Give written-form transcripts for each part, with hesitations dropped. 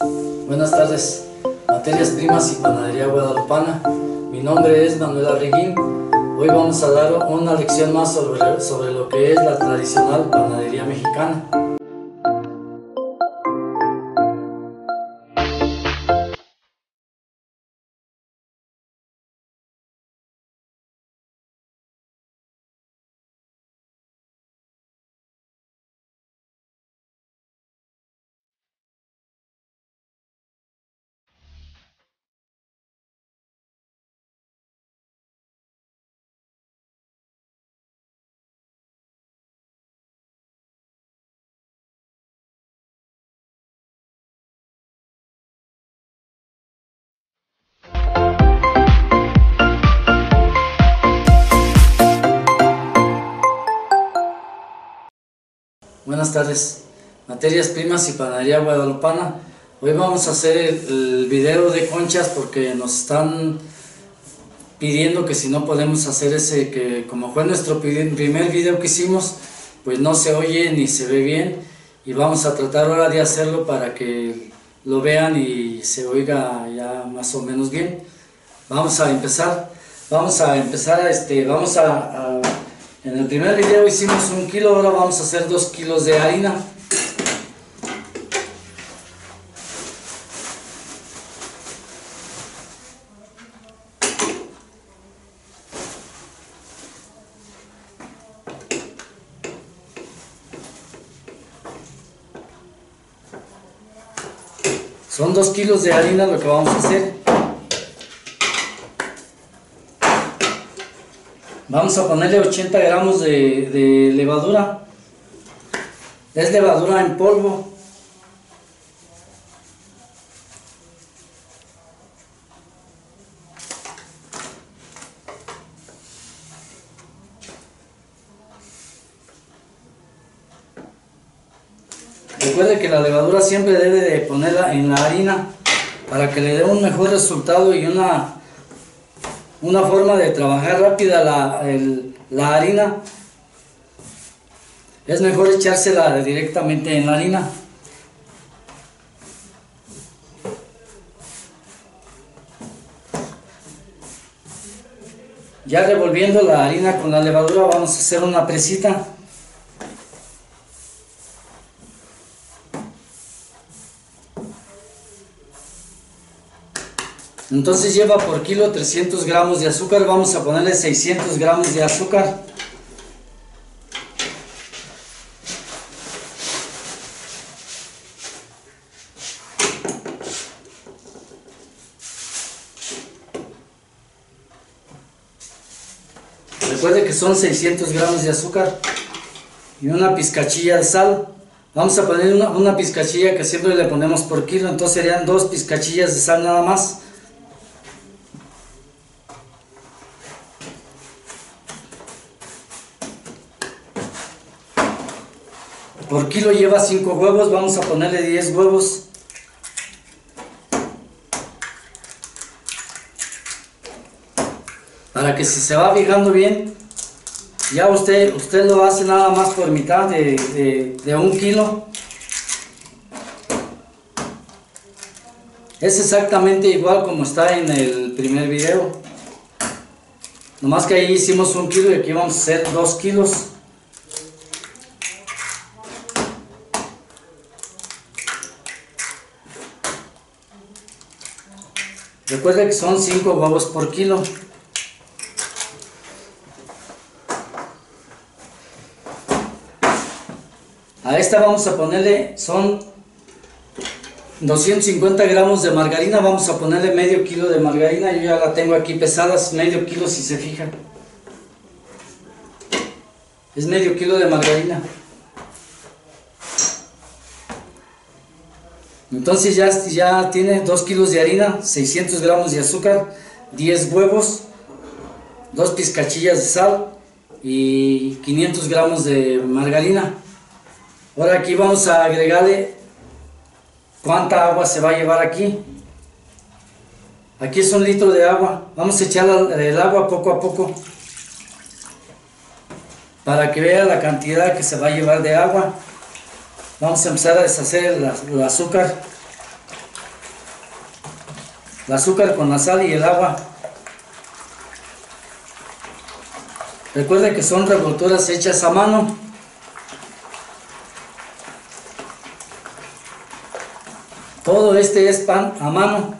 Buenas tardes, Materias Primas y Panadería Guadalupana. Mi nombre es Manuel Arreguín. Hoy vamos a dar una lección más sobre lo que es la tradicional panadería mexicana. Buenas tardes, Materias Primas y Panadería Guadalupana. Hoy vamos a hacer el video de conchas porque nos están pidiendo que si no podemos hacer ese, que como fue nuestro primer video que hicimos, pues no se oye ni se ve bien, y vamos a tratar ahora de hacerlo para que lo vean y se oiga ya más o menos bien. Vamos a empezar en el primer video hicimos 1 kilo, ahora vamos a hacer 2 kilos de harina. Son 2 kilos de harina lo que vamos a hacer. Vamos a ponerle 80 gramos de levadura. Es levadura en polvo. Recuerde que la levadura siempre debe de ponerla en la harina para que le dé un mejor resultado y una forma de trabajar rápida la harina. Es mejor echársela directamente en la harina. Ya revolviendo la harina con la levadura vamos a hacer una presita. Entonces lleva por kilo 300 gramos de azúcar, vamos a ponerle 600 gramos de azúcar. Recuerde que son 600 gramos de azúcar y una pizcachilla de sal. Vamos a poner una pizcachilla que siempre le ponemos por kilo, entonces serían 2 pizcachillas de sal nada más. Por kilo lleva 5 huevos, vamos a ponerle 10 huevos. Para que si se va fijando bien, ya usted lo hace nada más por mitad de 1 kilo. Es exactamente igual como está en el primer video. Nomás que ahí hicimos 1 kilo y aquí vamos a hacer 2 kilos. Recuerda que son 5 huevos por kilo. A esta vamos a ponerle, son 250 gramos de margarina, vamos a ponerle medio kilo de margarina. Yo ya la tengo aquí pesada, es medio kilo si se fija. Es medio kilo de margarina. Entonces ya tiene 2 kilos de harina, 600 gramos de azúcar, 10 huevos, 2 pizcachillas de sal y 500 gramos de margarina. Ahora aquí vamos a agregarle cuánta agua se va a llevar aquí. Aquí es 1 litro de agua, vamos a echar el agua poco a poco para que vea la cantidad que se va a llevar de agua. Vamos a empezar a deshacer el azúcar. el azúcar con la sal y el agua. Recuerden que son revolturas hechas a mano. Todo este es pan a mano.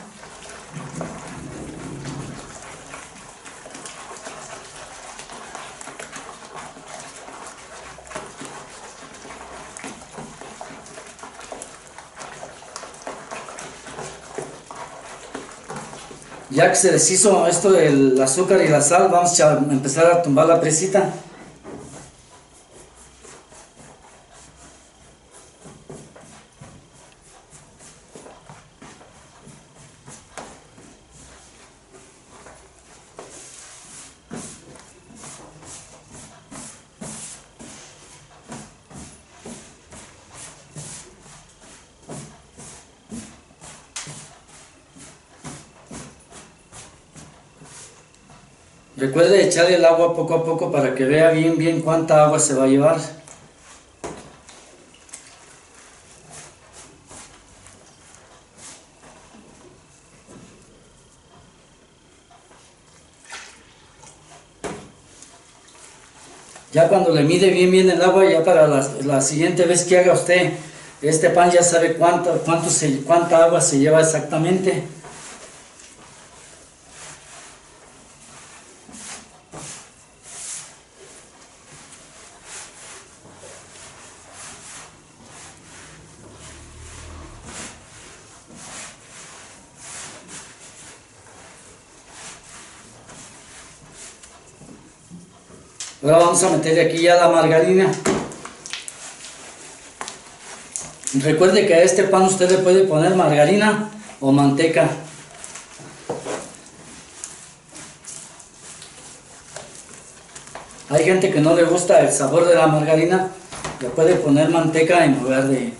Ya que se deshizo esto del azúcar y la sal, vamos a empezar a tumbar la presita. Recuerde echarle el agua poco a poco para que vea bien cuánta agua se va a llevar. Ya cuando le mide bien el agua, ya para la siguiente vez que haga usted este pan ya sabe cuánta agua se lleva exactamente. Ahora vamos a meterle aquí ya la margarina. Recuerde que a este pan usted le puede poner margarina o manteca. Hay gente que no le gusta el sabor de la margarina, le puede poner manteca en lugar de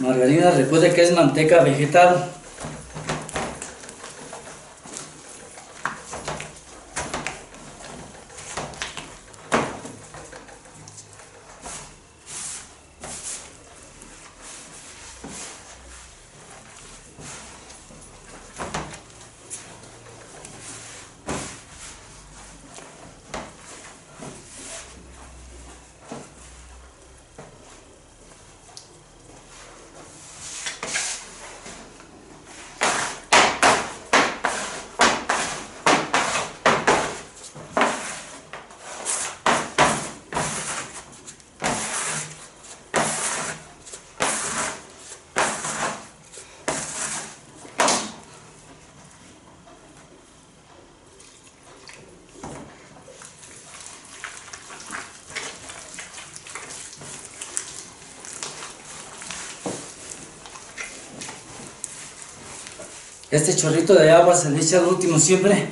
margarina. Recuerde que es manteca vegetal. Este chorrito de agua se le echa al último siempre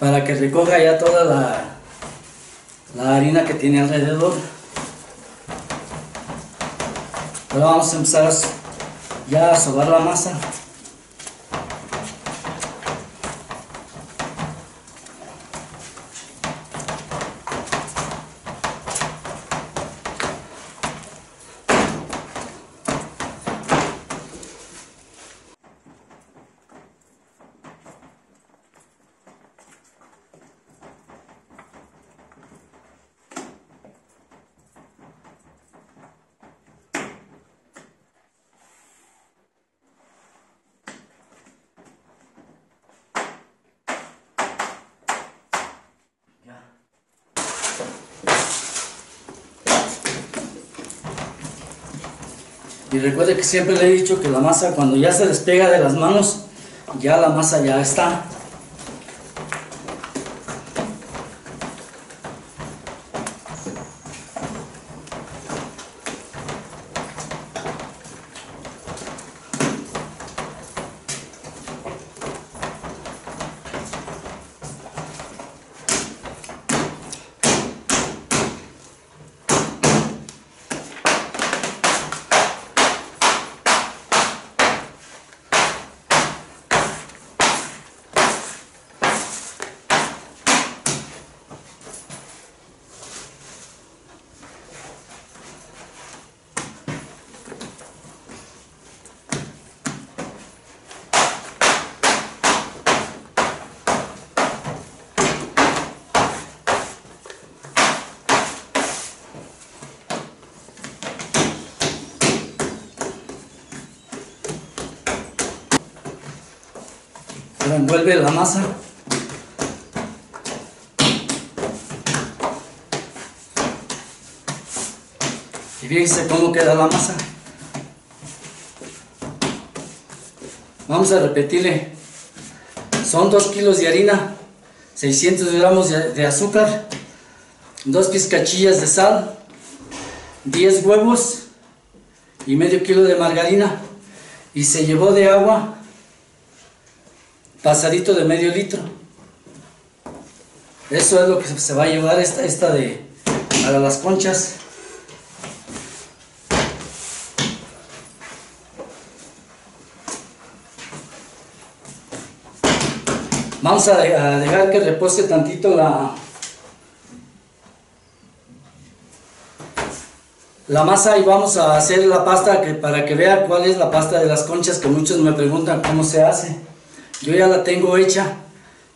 para que recoja ya toda la harina que tiene alrededor. Ahora vamos a empezar ya a sobar la masa. Y recuerde que siempre le he dicho que la masa, cuando ya se despega de las manos, ya la masa ya está. la envuelve la masa. Y fíjense cómo queda la masa. Vamos a repetirle. Son 2 kilos de harina, 600 gramos de azúcar, 2 pizcachillas de sal, 10 huevos y medio kilo de margarina. Y se llevó de agua pasadito de medio litro. Eso es lo que se va a llevar para las conchas. Vamos a dejar que repose tantito la masa y vamos a hacer la pasta para que vean cuál es la pasta de las conchas, que muchos me preguntan cómo se hace. Yo ya la tengo hecha,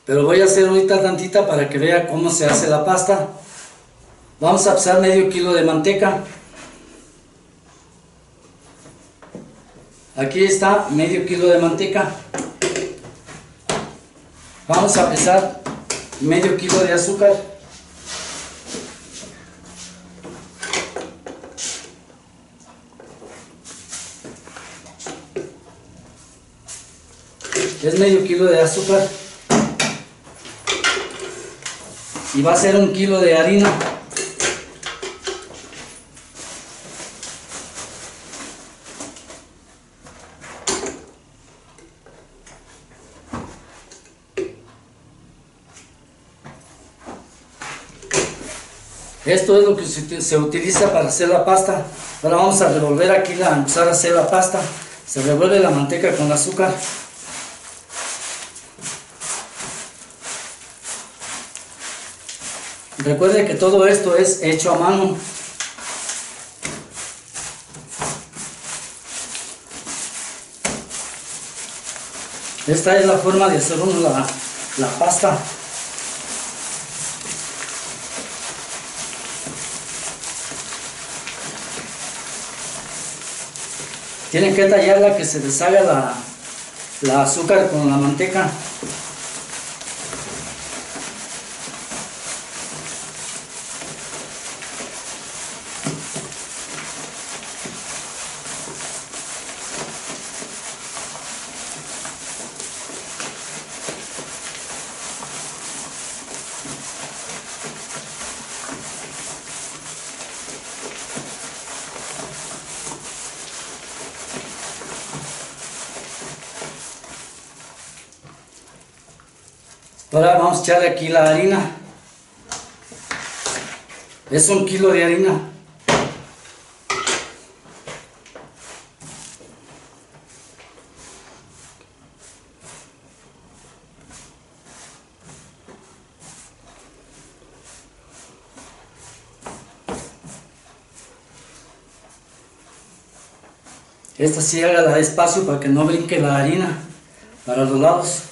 pero voy a hacer ahorita tantita para que vean cómo se hace la pasta. Vamos a pasar medio kilo de manteca. Aquí está medio kilo de manteca. Vamos a pesar medio kilo de azúcar. Es medio kilo de azúcar. Y va a ser 1 kilo de harina. Esto es lo que se utiliza para hacer la pasta. Ahora vamos a revolver aquí, empezar a hacer la pasta. Se revuelve la manteca con el azúcar. Recuerde que todo esto es hecho a mano. Esta es la forma de hacer uno la pasta. Tienen que tallarla, que se deshaga la azúcar con la manteca. Ahora vamos a echarle aquí la harina. Es 1 kilo de harina. Esta sí hágala despacio para que no brinque la harina para los lados.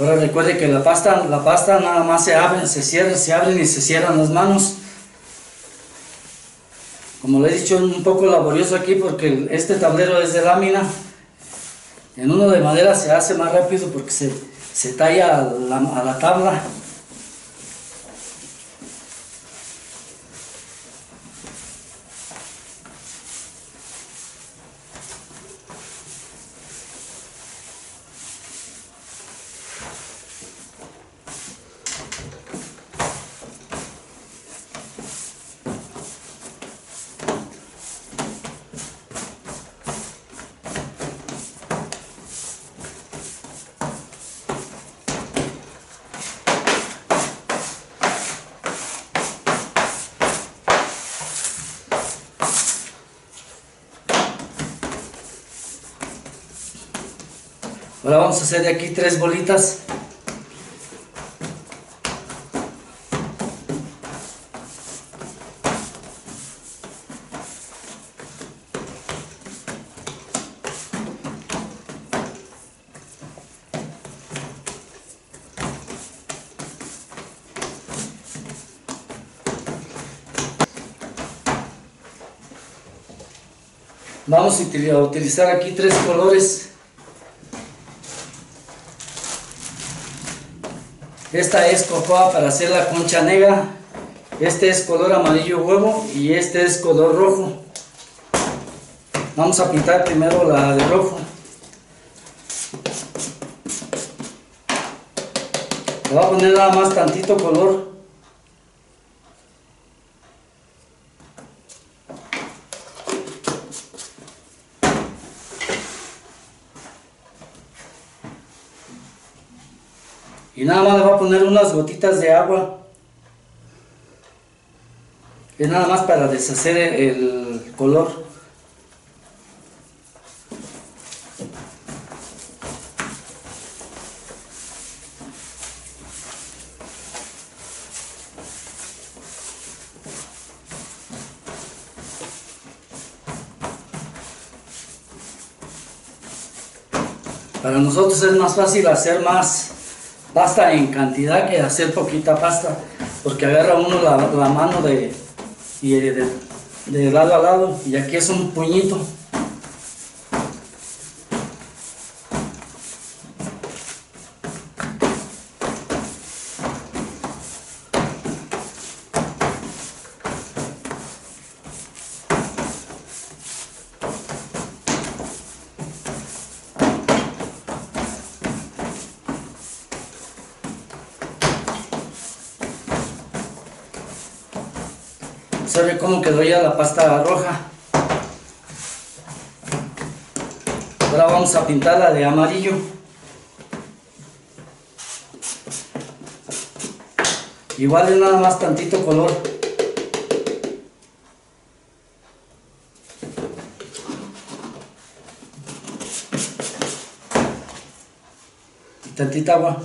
Ahora recuerde que la pasta nada más se abre, se abren y se cierran las manos. Como le he dicho, es un poco laborioso aquí porque este tablero es de lámina. En uno de madera se hace más rápido porque se talla a la tabla. Ahora vamos a hacer de aquí 3 bolitas. Vamos a utilizar aquí 3 colores. Esta es cocoa para hacer la concha negra. Este es color amarillo huevo y este es color rojo. Vamos a pintar primero la de rojo. Le voy a poner nada más tantito color. Y nada más le voy a poner unas gotitas de agua. Es nada más para deshacer el color. Para nosotros es más fácil hacer más pasta en cantidad que hacer poquita pasta, porque agarra uno la mano de lado a lado, y aquí es un puñito. ¿Sabe cómo quedó ya la pasta roja? Ahora vamos a pintarla de amarillo. Igual es nada más tantito color. Y tantita agua.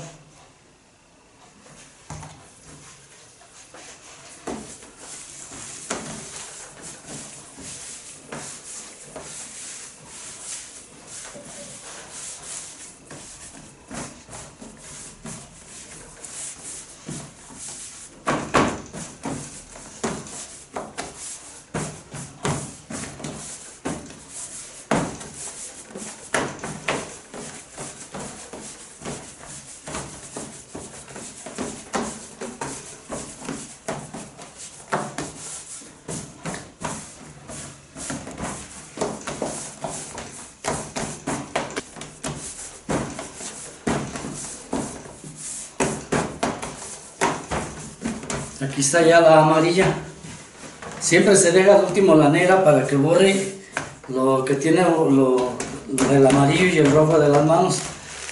Aquí está ya la amarilla. Siempre se deja al último la negra para que borre lo que tiene el amarillo y el rojo de las manos.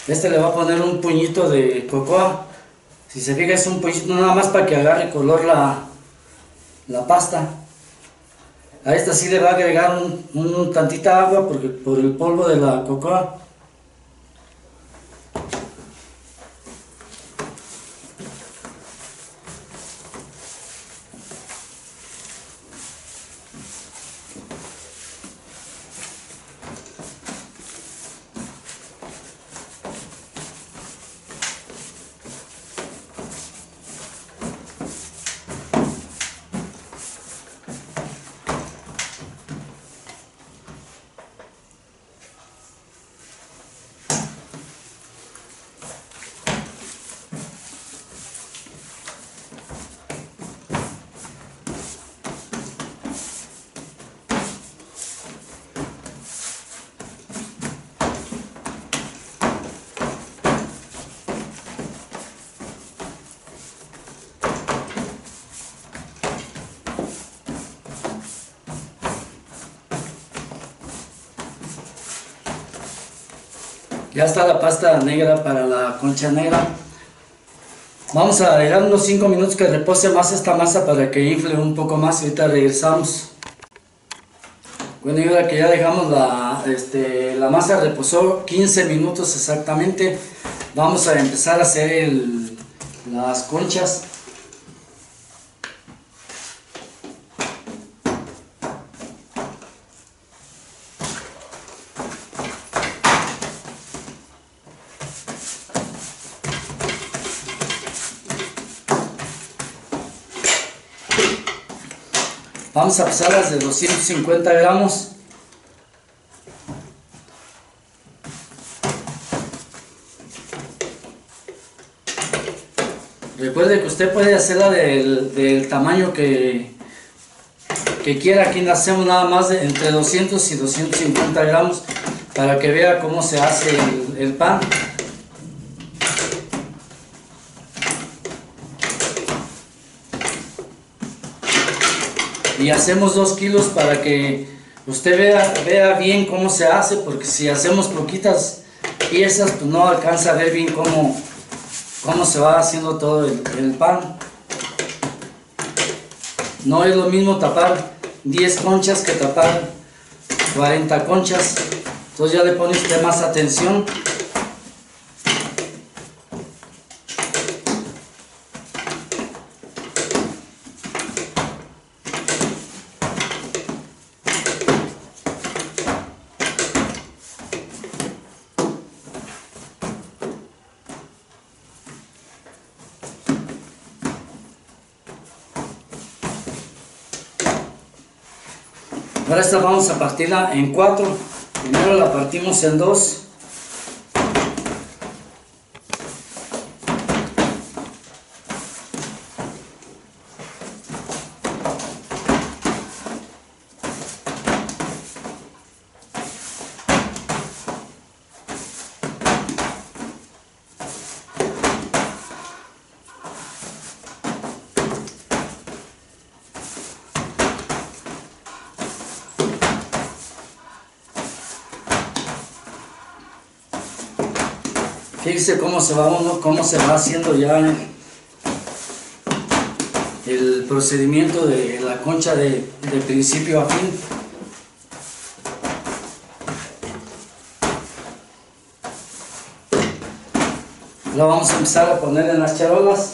Este le va a poner un puñito de cocoa. Si se fija es un puñito nada más para que agarre color la pasta. A esta sí le va a agregar un tantita agua porque, por el polvo de la cocoa. Ya está la pasta negra para la concha negra. Vamos a dejar unos 5 minutos que repose más esta masa para que infle un poco más y ahorita regresamos. Bueno, y ahora que ya dejamos la masa reposó 15 minutos exactamente, vamos a empezar a hacer las conchas. Vamos a pesarlas de 250 gramos. de que usted puede hacerla del tamaño que quiera. Aquí la hacemos nada más de entre 200 y 250 gramos para que vea cómo se hace el pan. Y hacemos 2 kilos para que usted vea bien cómo se hace, porque si hacemos poquitas piezas pues no alcanza a ver bien cómo se va haciendo todo el pan. No es lo mismo tapar 10 conchas que tapar 40 conchas. Entonces ya le pone usted más atención. Ahora esta vamos a partirla en 4. Primero la partimos en 2. Fíjense cómo se va haciendo ya el procedimiento de la concha de principio a fin. La vamos a empezar a poner en las charolas.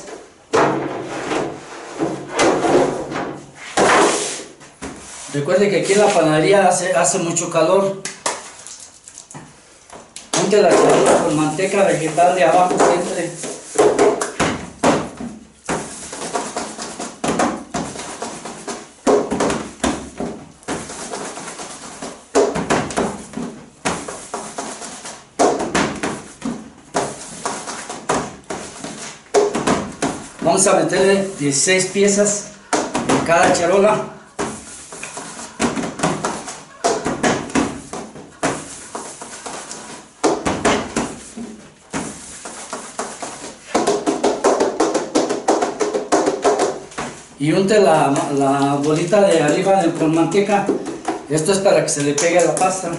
Recuerde que aquí en la panadería hace mucho calor. La charola con manteca vegetal de abajo siempre. Vamos a meterle 16 piezas en cada charola. Y unte la bolita de arriba con manteca. Esto es para que se le pegue la pasta.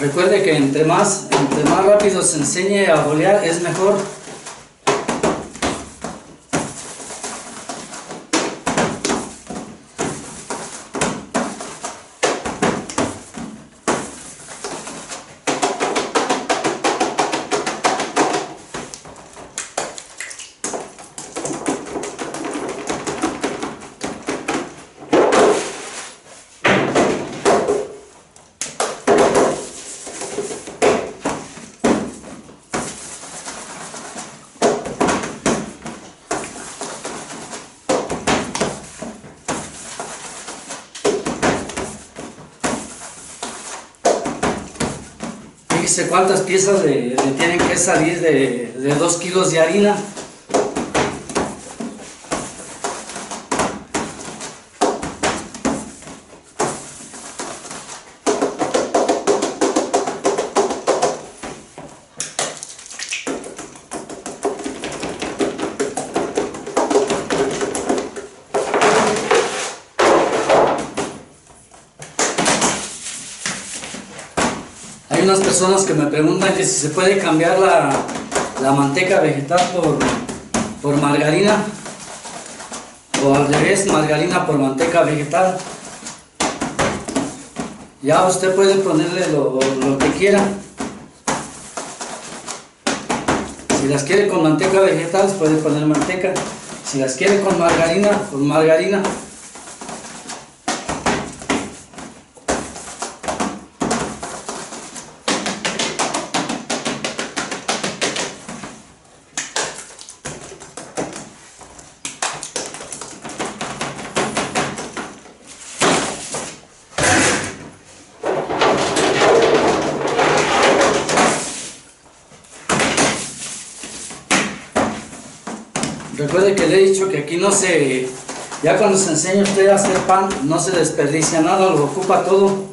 Recuerde que entre más rápido se enseñe a bolear es mejor. Fíjese cuántas piezas le tienen que salir de 2 kilos de harina. Unas personas que me preguntan que si se puede cambiar la manteca vegetal por margarina, o al revés, margarina por manteca vegetal. Ya usted puede ponerle lo que quiera. Si las quiere con manteca vegetal puede poner manteca, si las quiere con margarina, pues margarina. Recuerde que le he dicho que aquí no se... Ya cuando se enseña usted a hacer pan, no se desperdicia nada, lo ocupa todo.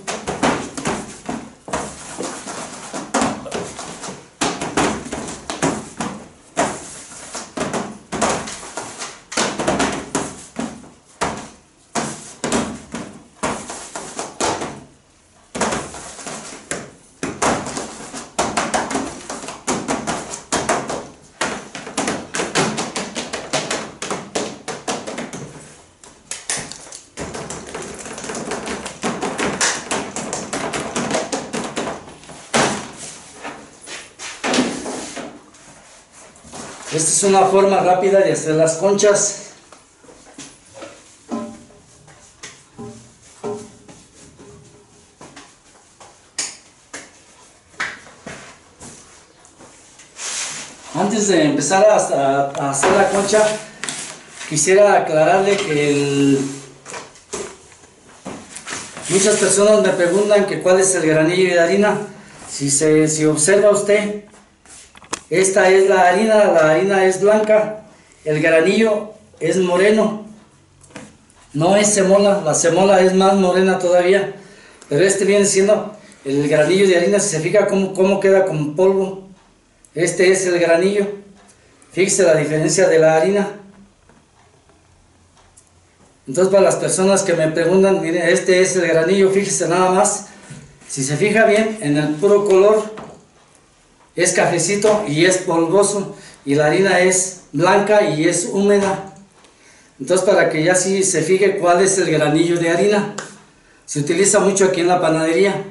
Esta es una forma rápida de hacer las conchas. Antes de empezar a hacer la concha, quisiera aclararle que muchas personas me preguntan que cuál es el granillo de harina. Si observa usted, esta es la harina es blanca, el granillo es moreno, no es semola, la semola es más morena todavía, pero este viene siendo el granillo de harina. Si se fija cómo queda como polvo, este es el granillo. Fíjese la diferencia de la harina. Entonces, para las personas que me preguntan, miren, este es el granillo, fíjese nada más, si se fija bien en el puro color, es cafecito y es polvoso, y la harina es blanca y es húmeda. Entonces, para que ya sí se fije cuál es el granillo de harina, se utiliza mucho aquí en la panadería.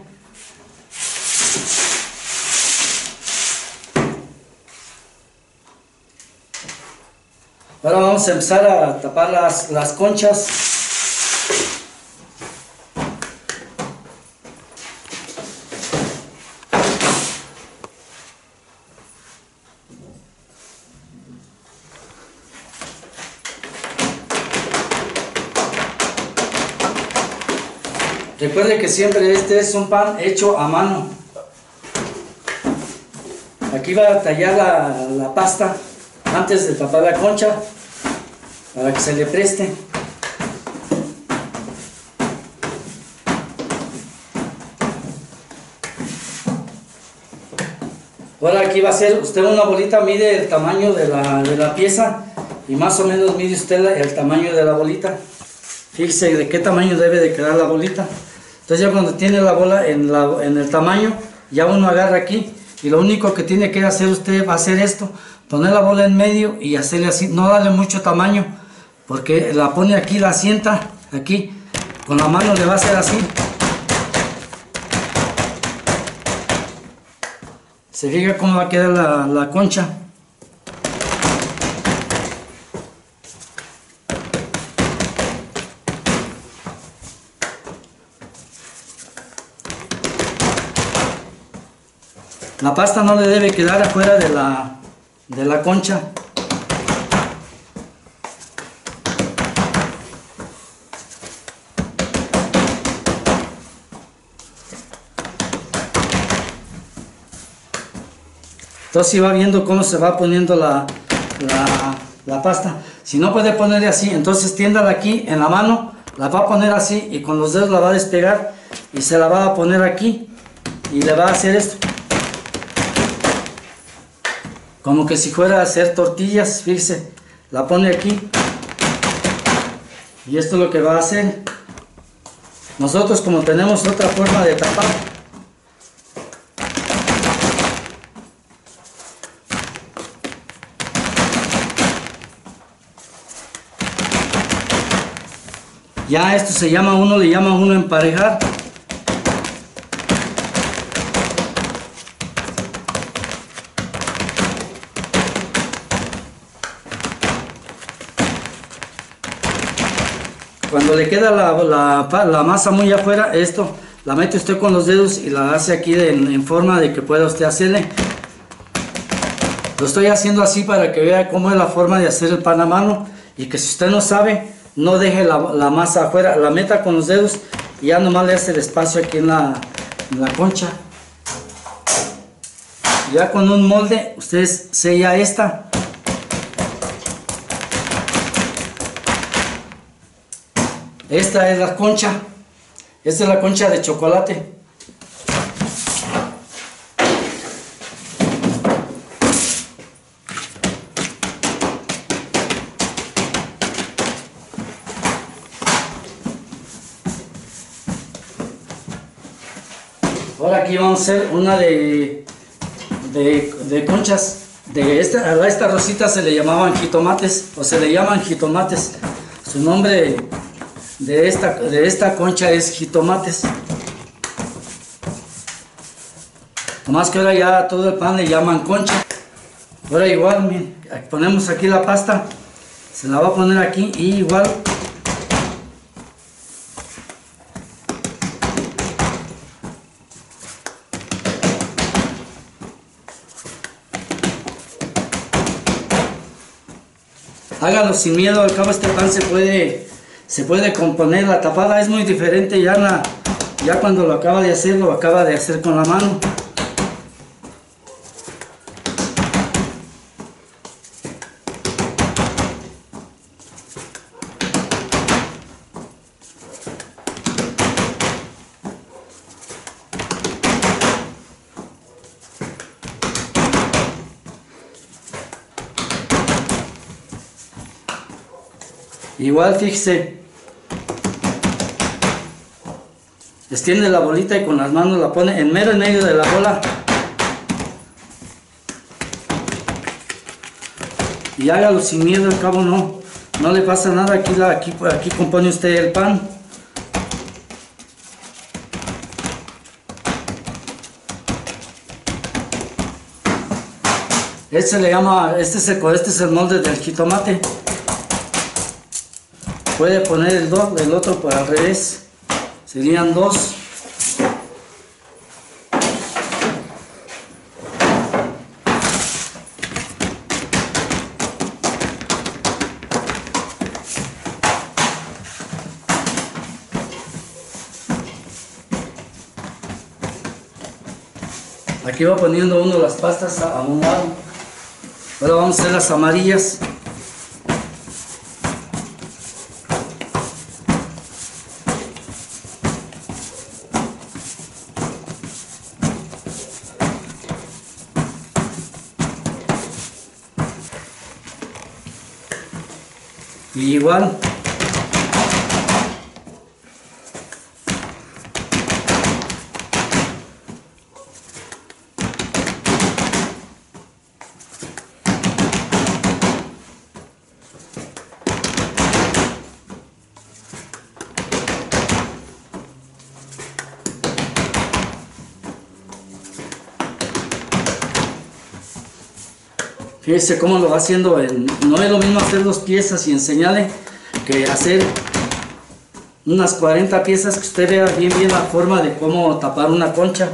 Ahora vamos a empezar a tapar las conchas. Recuerde que siempre este es un pan hecho a mano. Aquí va a tallar la pasta antes de tapar la concha para que se le preste. Ahora aquí va a hacer usted una bolita, mide el tamaño de la pieza y más o menos mide usted el tamaño de la bolita. Fíjese de qué tamaño debe de quedar la bolita. Entonces, ya cuando tiene la bola en el tamaño, ya uno agarra aquí y lo único que tiene que hacer usted va a hacer esto, poner la bola en medio y hacerle así, no darle mucho tamaño, porque la pone aquí, la sienta aquí, con la mano le va a hacer así. Se fija cómo va a quedar la concha. La pasta no le debe quedar afuera de la concha. Entonces, si va viendo cómo se va poniendo la pasta. Si no puede ponerle así, entonces tiéndala aquí en la mano, la va a poner así y con los dedos la va a despegar y se la va a poner aquí y le va a hacer esto, como que si fuera a hacer tortillas. Fíjese, la pone aquí y esto es lo que va a hacer. Nosotros, como tenemos otra forma de tapar, ya esto se llama, uno le llama uno emparejar. Cuando le queda la masa muy afuera, esto la mete usted con los dedos y la hace aquí en forma de que pueda usted hacerle. Lo estoy haciendo así para que vea cómo es la forma de hacer el pan a mano, y que si usted no sabe, no deje la masa afuera, la meta con los dedos y ya nomás le hace el espacio aquí en la concha. Ya con un molde usted sella esta Esta es la concha. Esta es la concha de chocolate. Ahora aquí vamos a hacer una de conchas. A estas rositas se le llamaban jitomates, o se le llaman jitomates. Su nombre de esta concha es jitomates. Nomás que ahora ya todo el pan le llaman concha. Ahora igual, miren, ponemos aquí la pasta. Se la va a poner aquí y igual. Hágalo sin miedo, al cabo este pan se puede componer. La tapada es muy diferente, ya cuando lo acaba de hacer con la mano. Igual, fíjese, extiende la bolita y con las manos la pone en mero en medio de la bola. Y hágalo sin miedo, al cabo no le pasa nada. Aquí compone usted el pan. Este se le llama, este es el molde del jitomate. Puede poner el otro para al revés, serían dos. Aquí va poniendo uno las pastas a un lado. Ahora vamos a hacer las amarillas. Y igual fíjese cómo lo va haciendo. No es lo mismo hacer dos piezas y enseñarle que hacer unas 40 piezas, que usted vea bien la forma de cómo tapar una concha.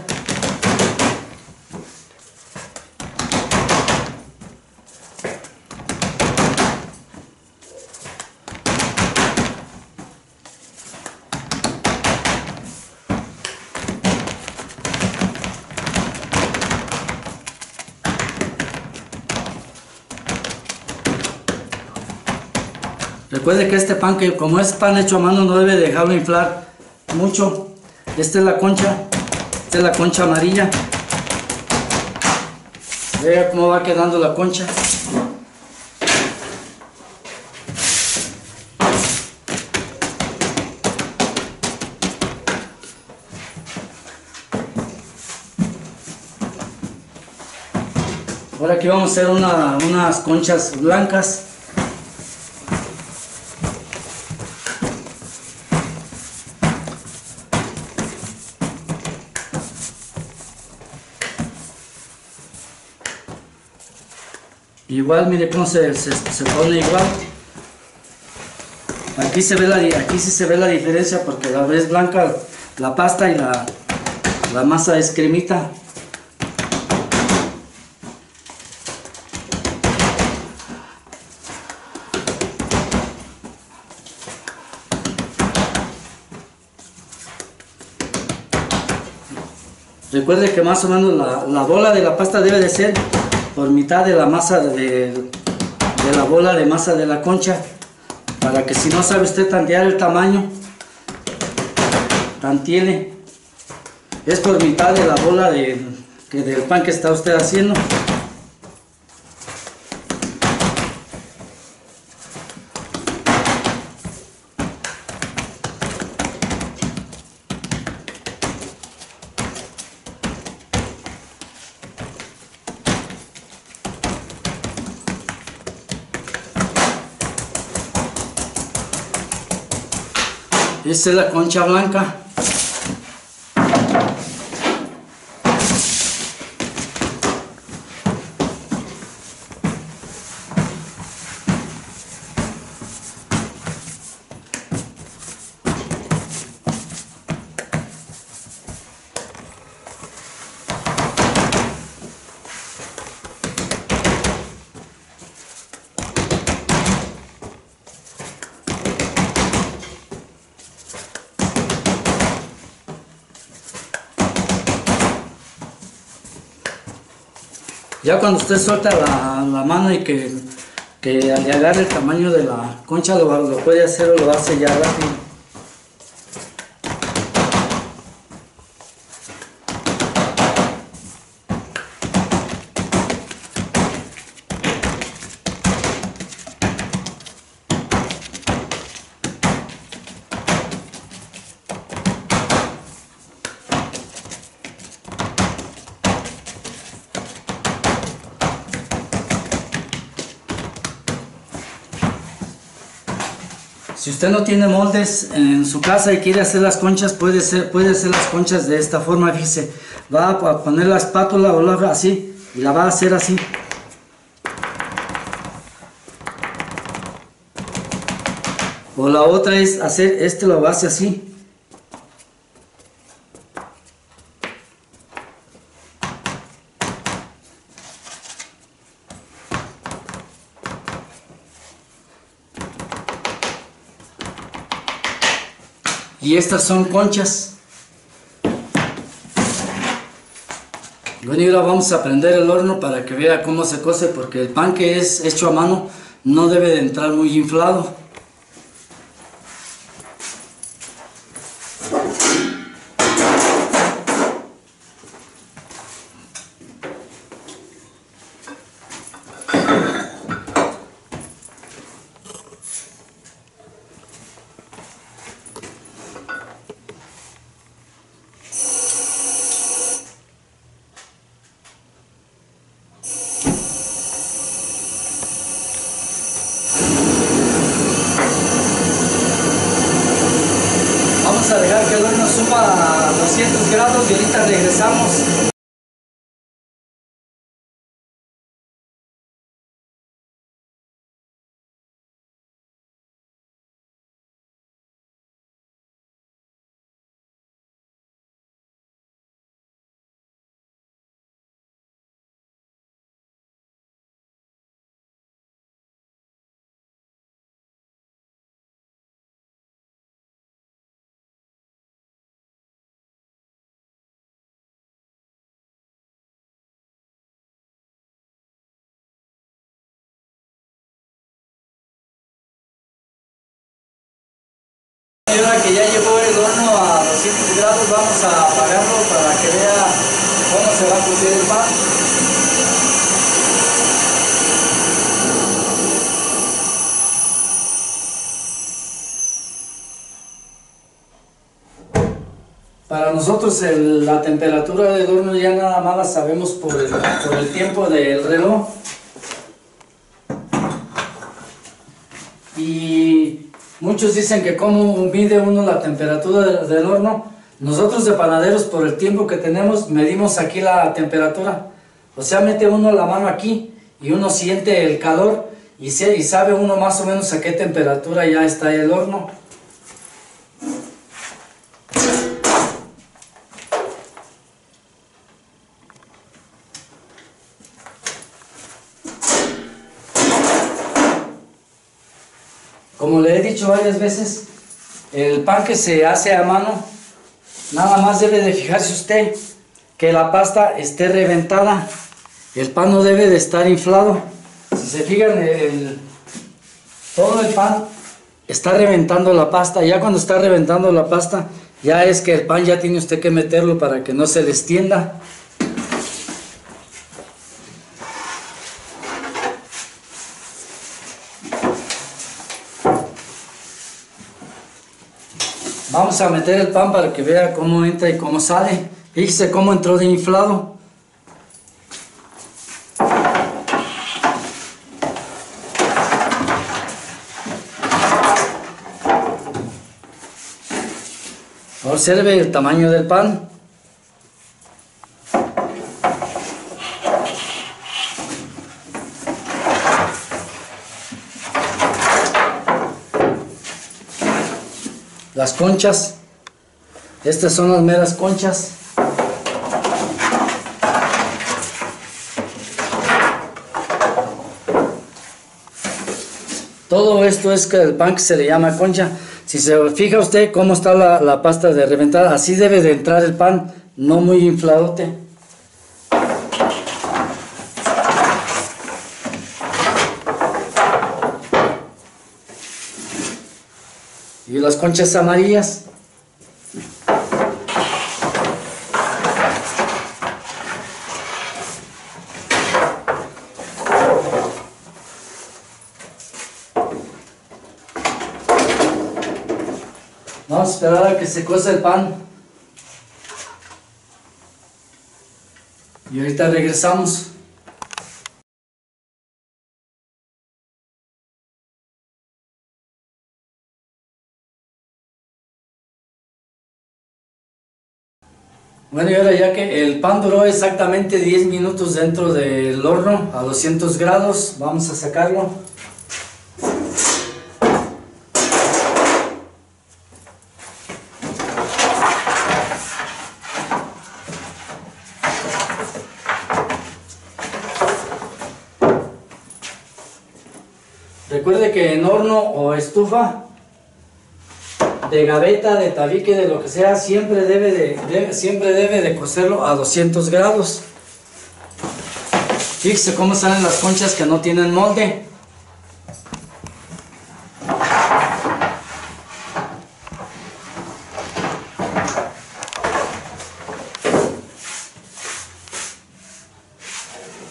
Recuerde que este pan, que como es pan hecho a mano, no debe dejarlo inflar mucho. Esta es la concha, esta es la concha amarilla. Vea cómo va quedando la concha. Ahora aquí vamos a hacer unas conchas blancas. Igual, mire cómo se pone igual. Aquí sí se ve la diferencia, porque la vez blanca la pasta y la masa es cremita. Recuerde que más o menos la bola de la pasta debe de ser por mitad de la masa de la bola de masa de la concha, para que si no sabe usted tantear el tamaño, Tantiene. Es por mitad de la bola del pan que está usted haciendo. Esta es la concha blanca. Ya cuando usted suelta la mano y que le agarre el tamaño de la concha, lo puede hacer o lo hace ya rápido. Si usted no tiene moldes en su casa y quiere hacer las conchas, puede hacer las conchas de esta forma. Fíjese, va a poner la espátula o la así y la va a hacer así. O la otra es hacer, lo hace así. Y estas son conchas. Bueno, y ahora vamos a prender el horno para que vea cómo se cose, porque el pan que es hecho a mano no debe de entrar muy inflado. Vamos a dejar que el horno suba a 200 grados y ahorita regresamos. Ahora que ya llegó el horno a 200 grados, vamos a apagarlo para que vea cómo se va a cocer el pan. Para nosotros la temperatura del horno ya nada más la sabemos por el tiempo del reloj. Y muchos dicen que cómo mide uno la temperatura del horno. Nosotros de panaderos, por el tiempo que tenemos, medimos aquí la temperatura. O sea, mete uno la mano aquí y uno siente el calor y sabe uno más o menos a qué temperatura ya está el horno. Como le he dicho varias veces, el pan que se hace a mano, nada más debe de fijarse usted que la pasta esté reventada. El pan no debe de estar inflado. Si se fijan, todo el pan está reventando la pasta. Ya cuando está reventando la pasta, Ya es que el pan ya tiene usted que meterlo para que no se le extienda. Vamos a meter el pan para que vea cómo entra y cómo sale. Fíjese cómo entró de inflado. Observe el tamaño del pan. Las conchas. Estas son las meras conchas. Todo esto es que el pan que se le llama concha. Si se fija usted cómo está la pasta de reventada, así debe de entrar el pan, no muy infladote. Y las conchas amarillas. Vamos a esperar a que se cueza el pan. Y ahorita regresamos. Bueno, y ahora ya que el pan duró exactamente 10 minutos dentro del horno a 200 grados, vamos a sacarlo. Recuerde que en horno o estufa, de gaveta, de tabique, de lo que sea, siempre debe de cocerlo a 200 grados. Fíjese cómo salen las conchas que no tienen molde.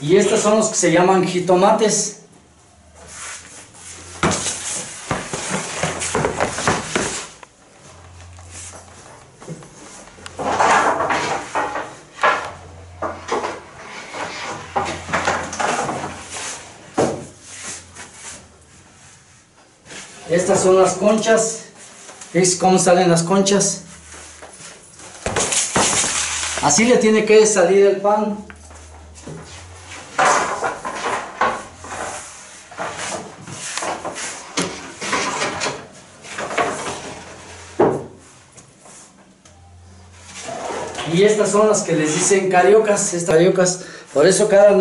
Y estos son los que se llaman jitomates. Estas son las conchas. ¿Veis cómo salen las conchas? Así le tiene que salir el pan. Y estas son las que les dicen cariocas, estas cariocas. Por eso cada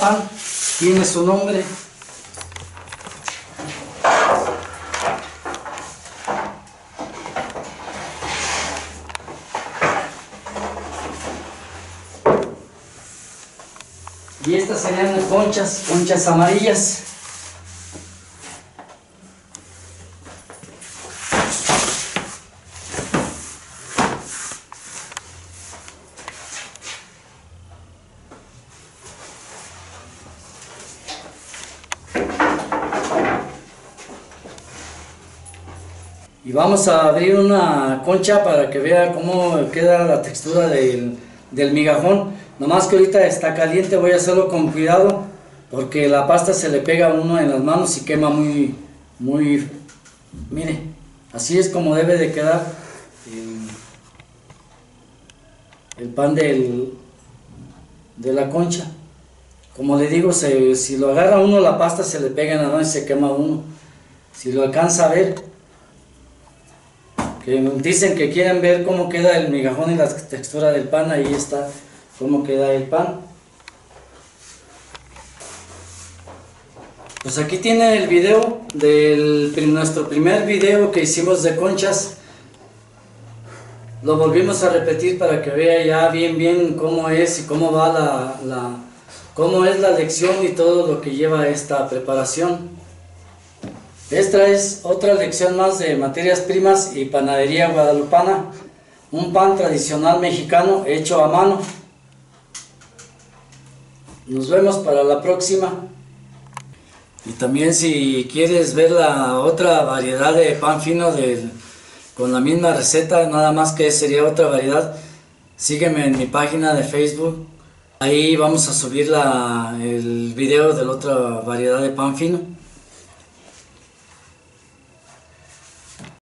pan tiene su nombre. Y estas serían las conchas, conchas amarillas. Y vamos a abrir una concha para que vea cómo queda la textura del migajón. Nomás que ahorita está caliente, voy a hacerlo con cuidado porque la pasta se le pega a uno en las manos y quema muy... Mire, así es como debe de quedar el pan de la concha. Como le digo, si lo agarra uno la pasta se le pega en las manos y se quema uno. Si lo alcanza a ver, que dicen que quieren ver cómo queda el migajón y la textura del pan, ahí está. ¿Cómo queda el pan? Pues aquí tiene el video de nuestro primer video que hicimos de conchas. Lo volvimos a repetir para que vea ya bien cómo es y cómo va cómo es la lección y todo lo que lleva esta preparación. Esta es otra lección más de Materias Primas y Panadería Guadalupana, un pan tradicional mexicano hecho a mano. Nos vemos para la próxima. Y también si quieres ver la otra variedad de pan fino con la misma receta, nada más que sería otra variedad, sígueme en mi página de Facebook. Ahí vamos a subir el video de la otra variedad de pan fino.